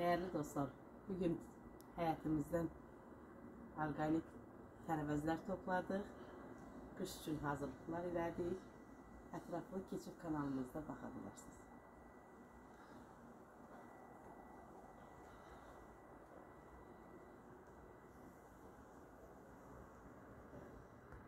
Değerli dostlar, bugün hayatımızdan organik tərəvəzlər topladıq. Qış üçün hazırlıqlar ilerleyik. Ətraflı keçib kanalımızda baxa bilərsiniz.